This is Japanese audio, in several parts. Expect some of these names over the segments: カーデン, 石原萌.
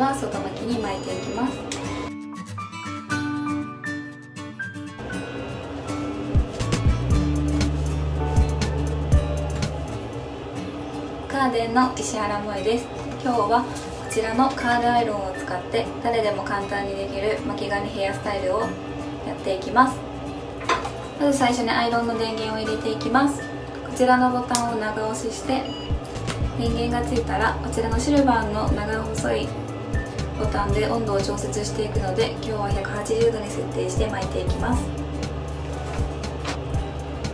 は外巻きに巻いていきます。カーデンの石原萌です。今日はこちらのカールアイロンを使って誰でも簡単にできる巻き髪ヘアスタイルをやっていきます。まず最初にアイロンの電源を入れていきます。こちらのボタンを長押しして電源がついたらこちらのシルバーの長細いボタンで温度を調節していくので、今日は180度に設定して巻いていきます。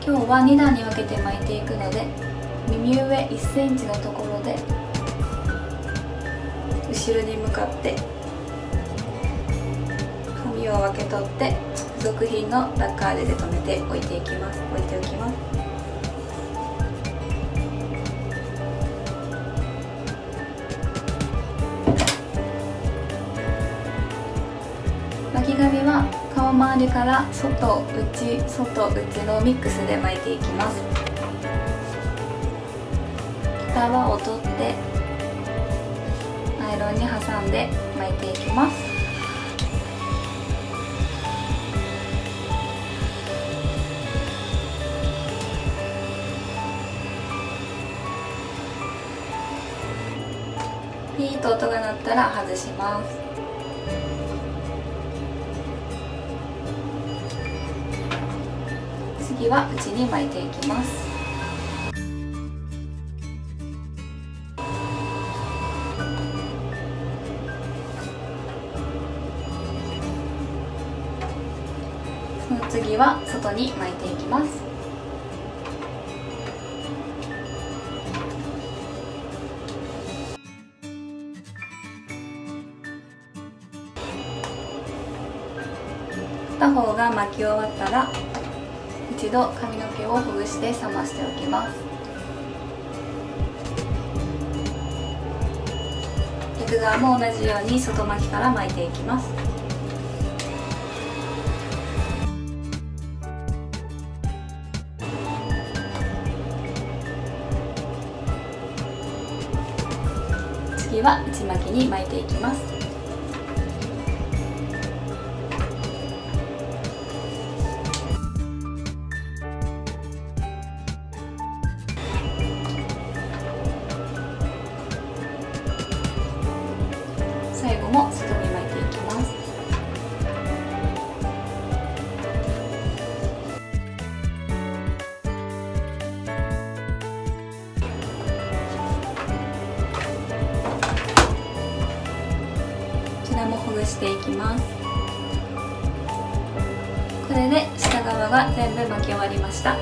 今日は2段に分けて巻いていくので、耳上1センチのところで後ろに向かって紙を分け取って、付属品のラッカーで留めて置いておきます。巻き髪は顔周りから外内外内のミックスで巻いていきます。下はを取ってアイロンに挟んで巻いていきます。ピーッと音が鳴ったら外します。次は内に巻いていきます。その次は外に巻いていきます。片方が巻き終わったら一度髪の毛をほぐして冷ましておきます。逆側も同じように外巻きから巻いていきます。次は内巻きに巻いていきます。最後も外に巻いていきます。こちらもほぐしていきます。これで下側が全部巻き終わりました。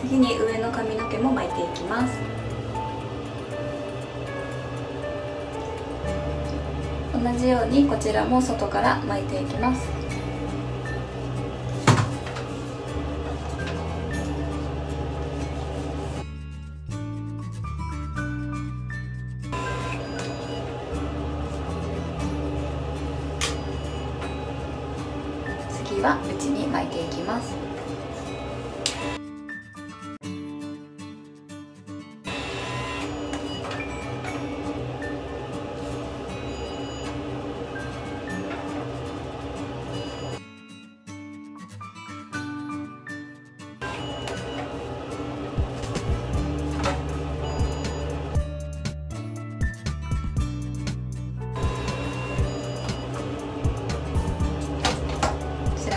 次に上の髪の毛も巻いていきます。同じようにこちらも外から巻いていきます。次は内に巻いていきます。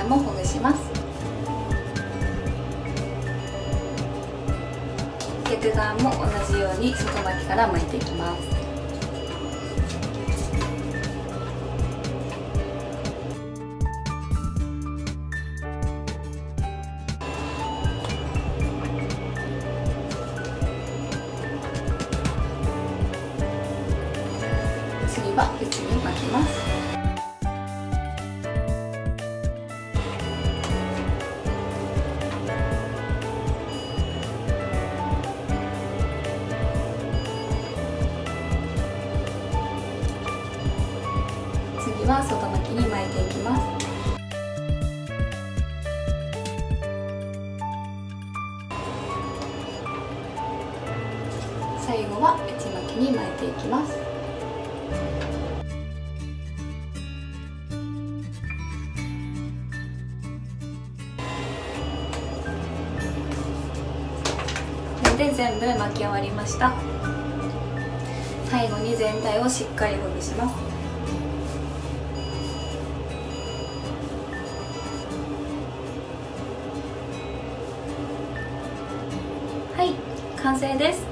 もほぐします。逆側も同じように外巻きから巻いていきます。次は内に巻きます。外巻きに巻いていきます。最後は内巻きに巻いていきます。で、全部巻き終わりました。最後に全体をしっかりほぐします。はい、完成です。